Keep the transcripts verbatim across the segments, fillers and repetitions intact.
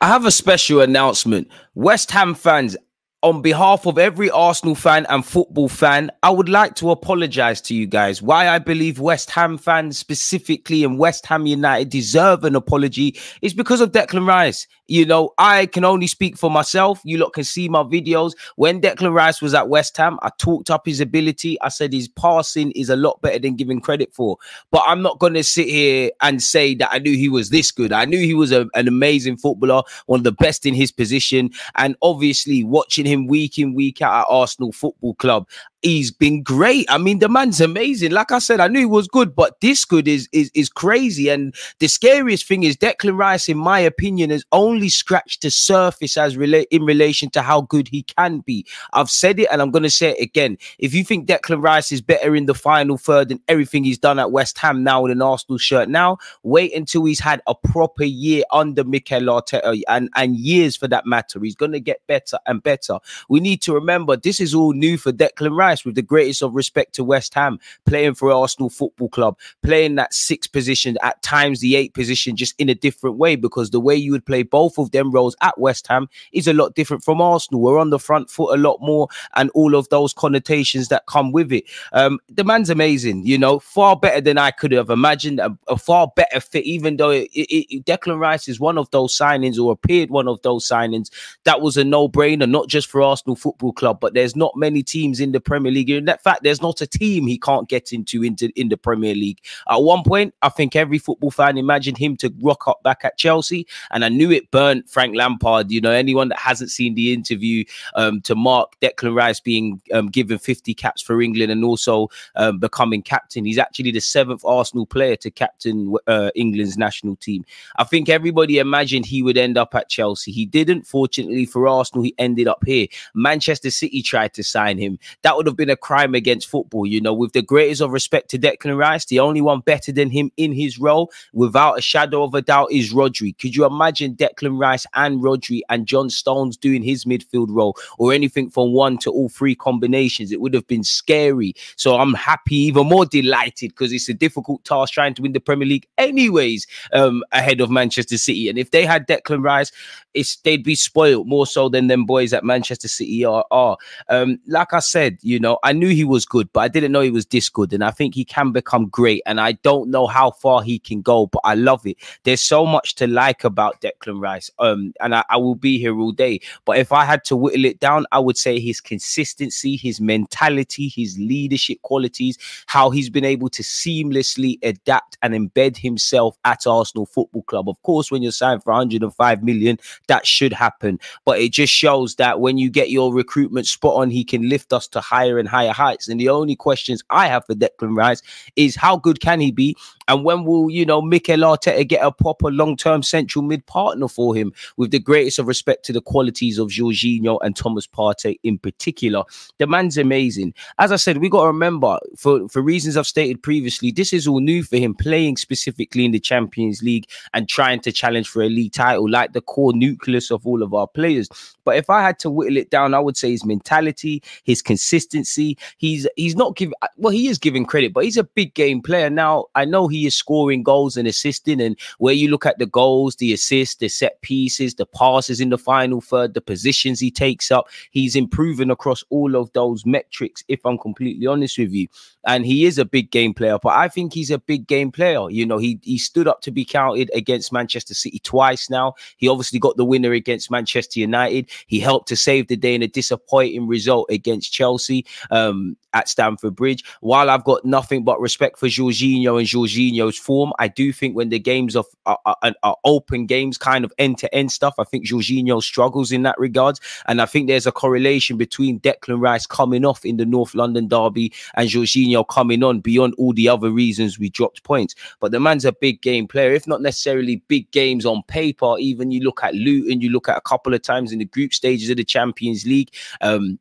I have a special announcement. West Ham fans, on behalf of every Arsenal fan and football fan, I would like to apologise to you guys. Why I believe West Ham fans specifically and West Ham United deserve an apology is because of Declan Rice. You know, I can only speak for myself. You lot can see my videos. When Declan Rice was at West Ham, I talked up his ability. I said his passing is a lot better than giving credit for. But I'm not going to sit here and say that I knew he was this good. I knew he was a, an amazing footballer, one of the best in his position. And obviously, watching him week in, week out at Arsenal Football Club, he's been great. I mean, the man's amazing. Like I said, I knew he was good, but this good is is is crazy. And the scariest thing is Declan Rice, in my opinion, has only scratched the surface as rela in relation to how good he can be. I've said it, and I'm going to say it again. If you think Declan Rice is better in the final third than everything he's done at West Ham now in an Arsenal shirt now, wait until he's had a proper year under Mikel Arteta, and, and years for that matter. He's going to get better and better. We need to remember this is all new for Declan Rice. With the greatest of respect to West Ham, playing for Arsenal Football Club, playing that sixth position, at times the eighth position, just in a different way, because the way you would play both of them roles at West Ham is a lot different from Arsenal. We're on the front foot a lot more, and all of those connotations that come with it. Um, the man's amazing, you know, far better than I could have imagined, a, a far better fit, even though it, it, it, Declan Rice is one of those signings, or appeared one of those signings, that was a no-brainer, not just for Arsenal Football Club, but there's not many teams in the Premier Premier League. In that fact, there's not a team he can't get into, into in the Premier League. At one point, I think every football fan imagined him to rock up back at Chelsea, and I knew it burnt Frank Lampard. You know, anyone that hasn't seen the interview um, to mark Declan Rice being um, given fifty caps for England and also um, becoming captain. He's actually the seventh Arsenal player to captain uh, England's national team. I think everybody imagined he would end up at Chelsea. He didn't. Fortunately for Arsenal, he ended up here. Manchester City tried to sign him. That would have been a crime against football, you know. With the greatest of respect to Declan Rice, the only one better than him in his role, without a shadow of a doubt, is Rodri. Could you imagine Declan Rice and Rodri and John Stones doing his midfield role, or anything from one to all three combinations? It would have been scary. So I'm happy, even more delighted, because it's a difficult task trying to win the Premier League anyways, um, ahead of Manchester City. And if they had Declan Rice, it's, they'd be spoiled more so than them boys at Manchester City are. are. Um, like I said, you know, I knew he was good, but I didn't know he was this good. And I think he can become great. And I don't know how far he can go, but I love it. There's so much to like about Declan Rice. Um, and I, I will be here all day. But if I had to whittle it down, I would say his consistency, his mentality, his leadership qualities, how he's been able to seamlessly adapt and embed himself at Arsenal Football Club. Of course, when you're signed for one hundred and five million, that should happen. But it just shows that when you get your recruitment spot on, he can lift us to high higher and higher heights. And the only questions I have for Declan Rice is how good can he be, and when will, you know, Mikel Arteta get a proper long-term central mid partner for him, with the greatest of respect to the qualities of Jorginho and Thomas Partey in particular. The man's amazing. As I said, we got to remember, for, for reasons I've stated previously, this is all new for him, playing specifically in the Champions League and trying to challenge for a league title, like the core nucleus of all of our players. But if I had to whittle it down, I would say his mentality, his consistency. He's he's not giving, well, he is giving credit, but he's a big game player. Now, I know he is scoring goals and assisting, and where you look at the goals, the assists, the set pieces, the passes in the final third, the positions he takes up, he's improving across all of those metrics, if I'm completely honest with you. And he is a big game player, but I think he's a big game player. You know, he, he stood up to be counted against Manchester City twice now. He obviously got the winner against Manchester United. He helped to save the day in a disappointing result against Chelsea Um, at Stamford Bridge. While I've got nothing but respect for Jorginho and Jorginho's form, I do think when the games are, are, are, are open games, kind of end-to-end stuff, I think Jorginho struggles in that regard. And I think there's a correlation between Declan Rice coming off in the North London derby and Jorginho coming on, beyond all the other reasons we dropped points. But the man's a big game player, if not necessarily big games on paper. Even you look at Luton, you look at a couple of times in the group stages of the Champions League, um,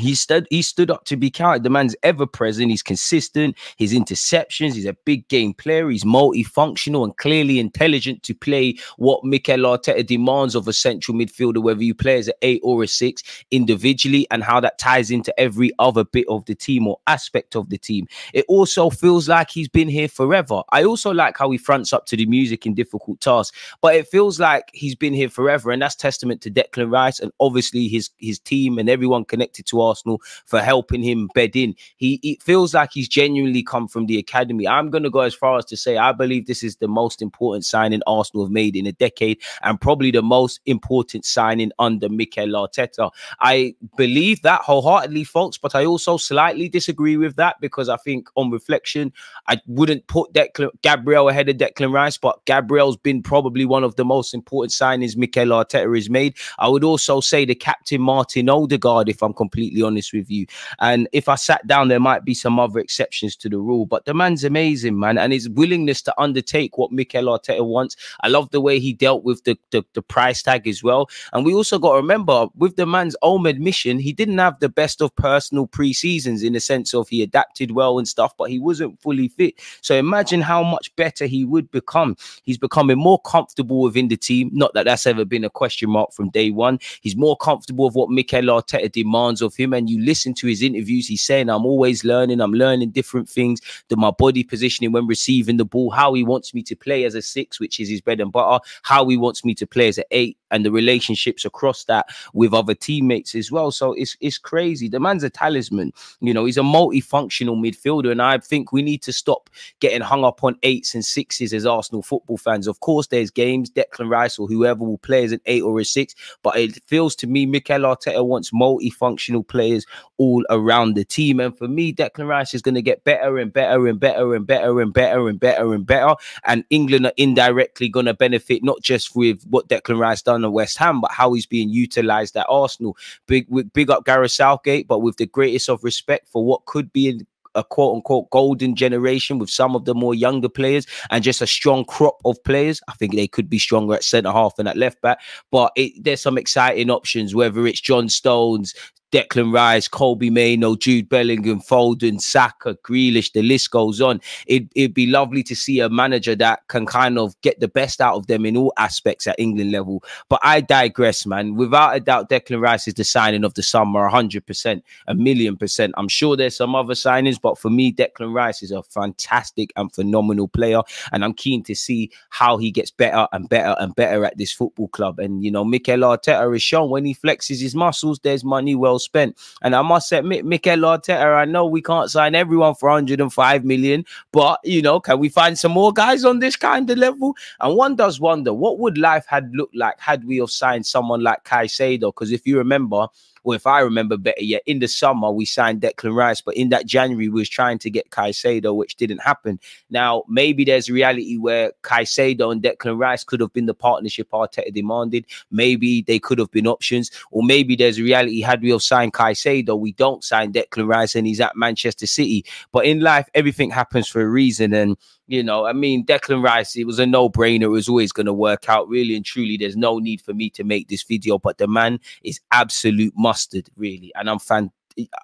He stood, he stood up to be counted. The man's ever present. He's consistent. His interceptions. He's a big game player. He's multifunctional and clearly intelligent to play what Mikel Arteta demands of a central midfielder, whether you play as an eight or a six individually, and how that ties into every other bit of the team or aspect of the team. It also feels like he's been here forever. I also like how he fronts up to the music in difficult tasks, but it feels like he's been here forever. And that's testament to Declan Rice and obviously his, his team and everyone connected to Arsenal for helping him bed in. He it feels like he's genuinely come from the academy. I'm going to go as far as to say I believe this is the most important signing Arsenal have made in a decade, and probably the most important signing under Mikel Arteta. I believe that wholeheartedly, folks, but I also slightly disagree with that, because I think on reflection, I wouldn't put Declan, Gabriel ahead of Declan Rice, but Gabriel's been probably one of the most important signings Mikel Arteta has made. I would also say the captain Martin Odegaard, if I'm completely honest with you. And if I sat down, there might be some other exceptions to the rule, but the man's amazing, man, and his willingness to undertake what Mikel Arteta wants. I love the way he dealt with the, the, the price tag as well. And we also got to remember, with the man's own admission, he didn't have the best of personal pre-seasons, in the sense of he adapted well and stuff, but he wasn't fully fit. So imagine how much better he would become. He's becoming more comfortable within the team, not that that's ever been a question mark from day one. He's more comfortable with what Mikel Arteta demands of him. Him and you listen to his interviews, he's saying, I'm always learning, I'm learning different things, that my body positioning when receiving the ball, how he wants me to play as a six, which is his bread and butter, how he wants me to play as an eight, and the relationships across that with other teammates as well. So it's it's crazy. The man's a talisman, you know, he's a multifunctional midfielder, and I think we need to stop getting hung up on eights and sixes as Arsenal football fans. Of course, there's games, Declan Rice or whoever will play as an eight or a six, but it feels to me Mikel Arteta wants multifunctional players all around the team. And for me, Declan Rice is going to get better and better and better and better and better and better and better. And England are indirectly going to benefit, not just with what Declan Rice done at West Ham, but how he's being utilised at Arsenal. Big, big up Gareth Southgate, but with the greatest of respect for what could be in a quote-unquote golden generation with some of the more younger players and just a strong crop of players. I think they could be stronger at centre-half and at left-back, but it, there's some exciting options, whether it's John Stones, Declan Rice, Kobbie Mainoo, Jude Bellingham, Foden, Saka, Grealish, the list goes on. It, it'd be lovely to see a manager that can kind of get the best out of them in all aspects at England level. But I digress, man. Without a doubt, Declan Rice is the signing of the summer, one hundred percent, a million percent. I'm sure there's some other signings, but for me, Declan Rice is a fantastic and phenomenal player, and I'm keen to see how he gets better and better and better at this football club. And, you know, Mikel Arteta has shown when he flexes his muscles, there's money well spent. And I must admit, Mikel Arteta, I know we can't sign everyone for one hundred and five million, but, you know, can we find some more guys on this kind of level? And one does wonder, what would life had looked like had we have signed someone like Caicedo? Because if you remember, or if I remember better yet, in the summer, we signed Declan Rice, but in that January, we was trying to get Caicedo, which didn't happen. Now, maybe there's a reality where Caicedo and Declan Rice could have been the partnership Arteta demanded. Maybe they could have been options, or maybe there's a reality, had we have signed Caicedo, we don't sign Declan Rice and he's at Manchester City. But in life, everything happens for a reason. And, you know, I mean, Declan Rice, it was a no-brainer. It was always going to work out, really and truly. There's no need for me to make this video, but the man is absolute mustard, really. And I'm fan.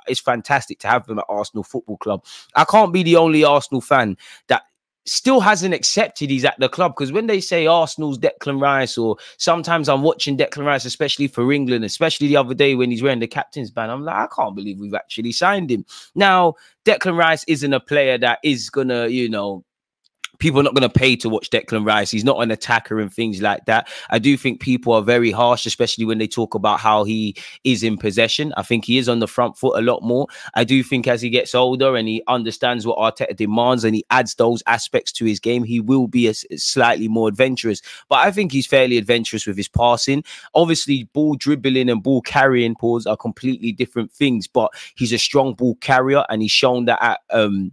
It's fantastic to have him at Arsenal Football Club. I can't be the only Arsenal fan that still hasn't accepted he's at the club, because when they say Arsenal's Declan Rice, or sometimes I'm watching Declan Rice, especially for England, especially the other day when he's wearing the captain's band, I'm like, I can't believe we've actually signed him. Now, Declan Rice isn't a player that is going to, you know, people are not going to pay to watch Declan Rice. He's not an attacker and things like that. I do think people are very harsh, especially when they talk about how he is in possession. I think he is on the front foot a lot more. I do think as he gets older and he understands what Arteta demands and he adds those aspects to his game, he will be a, a slightly more adventurous. But I think he's fairly adventurous with his passing. Obviously, ball dribbling and ball carrying pause are completely different things, but he's a strong ball carrier and he's shown that at um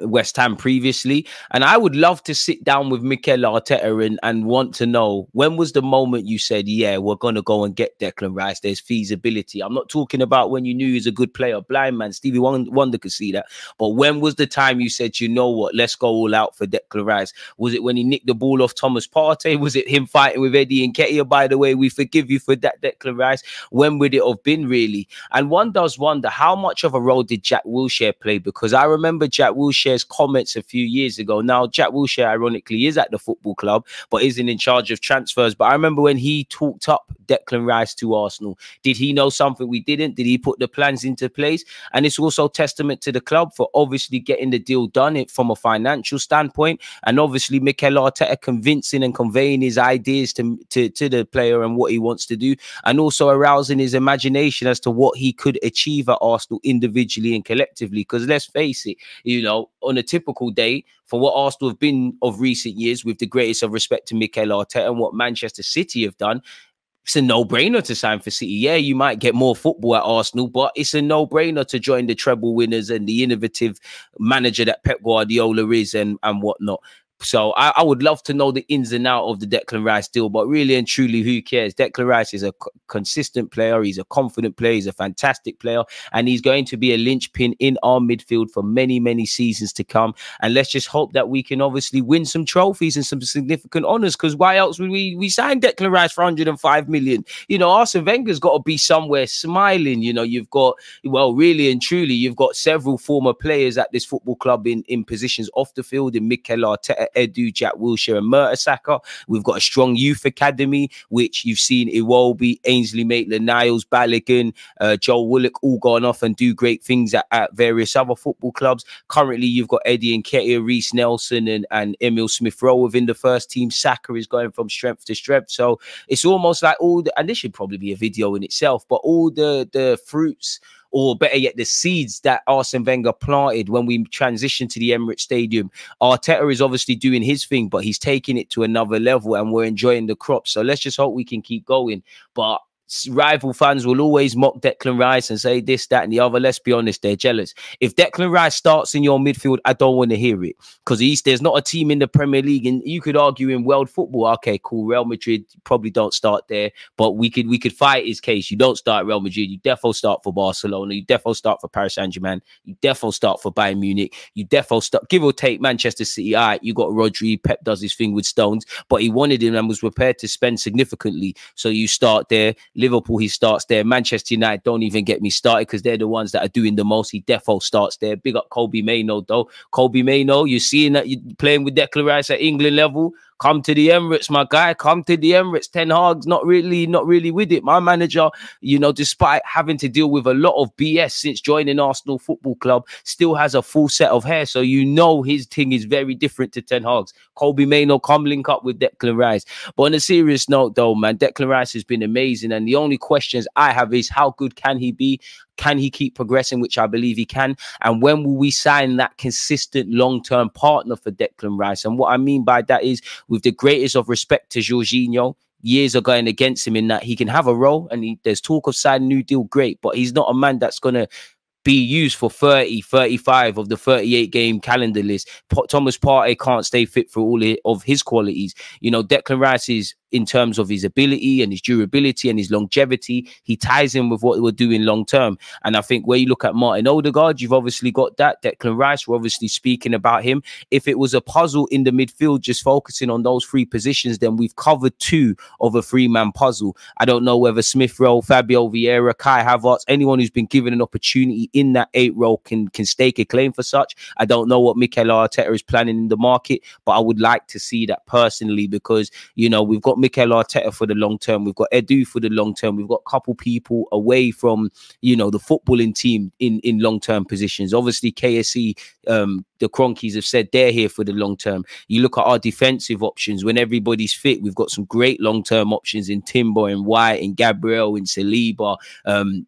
West Ham previously. And I would love to sit down with Mikel Arteta and, and want to know, when was the moment you said, yeah, we're going to go and get Declan Rice? There's feasibility. I'm not talking about when you knew he's a good player. Blind man, Stevie Wonder could see that. But when was the time you said, you know what, let's go all out for Declan Rice? Was it when he nicked the ball off Thomas Partey? Was it him fighting with Eddie Nketiah? By the way, we forgive you for that, Declan Rice. When would it have been, really? And one does wonder, how much of a role did Jack Wilshere play? Because I remember Jack Wilshere's comments a few years ago. Now, Jack Wilshere, ironically, is at the football club, but isn't in charge of transfers. But I remember when he talked up Declan Rice to Arsenal. Did he know something we didn't? Did he put the plans into place? And it's also testament to the club for obviously getting the deal done it from a financial standpoint, and obviously Mikel Arteta convincing and conveying his ideas to, to, to the player and what he wants to do, and also arousing his imagination as to what he could achieve at Arsenal individually and collectively. Because let's face it, you know, on a typical day, for what Arsenal have been of recent years, with the greatest of respect to Mikel Arteta and what Manchester City have done, it's a no-brainer to sign for City. Yeah, you might get more football at Arsenal, but it's a no-brainer to join the treble winners and the innovative manager that Pep Guardiola is and, and whatnot. So I, I would love to know the ins and out of the Declan Rice deal, but really and truly, who cares? Declan Rice is a co consistent player. He's a confident player. He's a fantastic player. And he's going to be a linchpin in our midfield for many, many seasons to come. And let's just hope that we can obviously win some trophies and some significant honours, because why else would we, we sign Declan Rice for one hundred and five million? You know, Arsene Wenger's got to be somewhere smiling. You know, you've got, well, really and truly, you've got several former players at this football club in, in positions off the field, in Mikel Arteta, Edu, Jack Wilshere and Murta Saka. We've got a strong youth academy, which you've seen Iwobi, Ainsley Maitland-Niles, Balogun, uh, Joel Willock all gone off and do great things at, at various other football clubs. Currently, you've got Eddie Nketiah, Reese Nelson and, and Emile Smith-Rowe within the first team. Saka is going from strength to strength. So it's almost like all the, and this should probably be a video in itself, but all the, the fruits, or better yet, the seeds that Arsene Wenger planted when we transitioned to the Emirates Stadium. Arteta is obviously doing his thing, but he's taking it to another level and we're enjoying the crop. So let's just hope we can keep going. But rival fans will always mock Declan Rice and say this, that and the other. Let's be honest, they're jealous. If Declan Rice starts in your midfield, I don't want to hear it, because there's not a team in the Premier League, and you could argue in world football, okay, cool, Real Madrid probably don't start there, but we could we could fight his case. You don't start Real Madrid, you defo start for Barcelona, you defo start for Paris Saint-Germain, you defo start for Bayern Munich, you defo start, give or take, Manchester City. All right, you got Rodri, Pep does his thing with Stones, but he wanted him and was prepared to spend significantly, so you start there. Liverpool, he starts there. Manchester United, don't even get me started, because they're the ones that are doing the most. He defo starts there. Big up Kobbie Mainoo, though. Kobbie Mainoo, you're seeing that you're playing with Declan Rice at England level. Come to the Emirates, my guy. Come to the Emirates. Ten Hag's not really, not really with it. My manager, you know, despite having to deal with a lot of B S since joining Arsenal Football Club, still has a full set of hair. So you know his thing is very different to Ten Hag's. Kobbie Mainoo, come link up with Declan Rice. But on a serious note, though, man, Declan Rice has been amazing, and the only questions I have is how good can he be? Can he keep progressing, which I believe he can? And when will we sign that consistent long-term partner for Declan Rice? And what I mean by that is, with the greatest of respect to Jorginho, years are going against him in that he can have a role, and he, there's talk of signing new deal, great, but he's not a man that's going to be used for thirty, thirty-five of the thirty-eight game calendar list. Thomas Partey can't stay fit for all of his qualities. You know, Declan Rice is, in terms of his ability and his durability and his longevity, he ties in with what we're doing long term. And I think where you look at Martin Odegaard, you've obviously got that. Declan Rice, we're obviously speaking about him. If it was a puzzle in the midfield, just focusing on those three positions, then we've covered two of a three-man puzzle. I don't know whether Smith-Rowe, Fabio Vieira, Kai Havertz, anyone who's been given an opportunity in that eight role can, can stake a claim for such. I don't know what Mikel Arteta is planning in the market, but I would like to see that personally, because, you know, we've got Mikel Arteta for the long term, we've got Edu for the long term, we've got a couple people away from, you know, the footballing team in in long term positions. Obviously K S C, um the Cronkies have said they're here for the long term. You look at our defensive options, when everybody's fit, we've got some great long term options in Timber and White and Gabriel and Saliba, um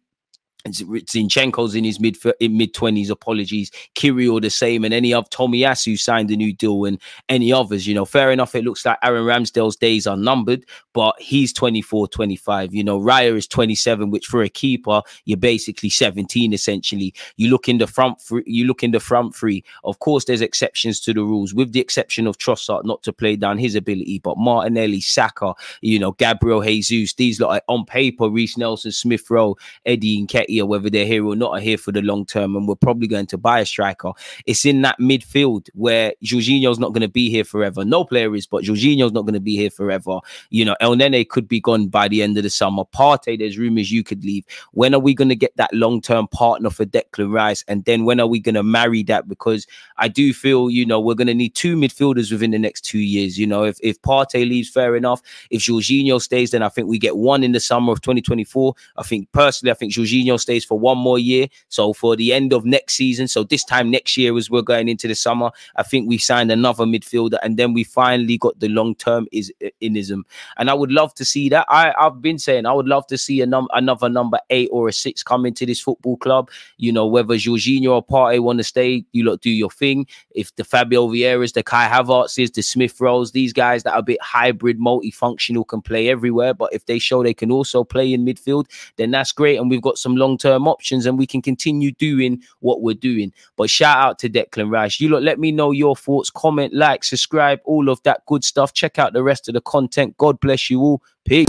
Zinchenko's in his mid in mid twenties. Apologies, Kirill the same, and any of Tomiyasu signed a new deal, and any others. You know, fair enough. It looks like Aaron Ramsdale's days are numbered, but he's twenty-four, twenty-five. You know, Raya is twenty-seven, which for a keeper, you're basically seventeen essentially. You look in the front, three, you look in the front three. Of course, there's exceptions to the rules, with the exception of Trossard, not to play down his ability, but Martinelli, Saka, you know, Gabriel, Jesus, these lot are on paper. Reese Nelson, Smith Rowe, Eddie Nketiah, whether they're here or not, are here for the long term, and we're probably going to buy a striker. It's in that midfield where Jorginho's not going to be here forever. No player is, but Jorginho's not going to be here forever. You know, El Nene could be gone by the end of the summer. Partey, there's rumours you could leave. When are we going to get that long-term partner for Declan Rice? And then when are we going to marry that? Because I do feel, you know, we're going to need two midfielders within the next two years. You know, if, if Partey leaves, fair enough. If Jorginho stays, then I think we get one in the summer of twenty twenty-four. I think, personally, I think Jorginho stays for one more year, so for the end of next season, so this time next year as we're going into the summer, I think we signed another midfielder, and then we finally got the long-term is-inism. And I would love to see that. I, I've been saying I would love to see a num another number eight or a six come into this football club. You know, whether Jorginho or Partey want to stay, you lot do your thing. If the Fabio Vieiras, the Kai Havertz's, the Smith Rowes, these guys that are a bit hybrid, multifunctional, can play everywhere, but if they show they can also play in midfield, then that's great, and we've got some long long-term options, and we can continue doing what we're doing. But shout out to Declan Rice. You lot, let me know your thoughts. Comment, like, subscribe, all of that good stuff. Check out the rest of the content. God bless you all. Peace.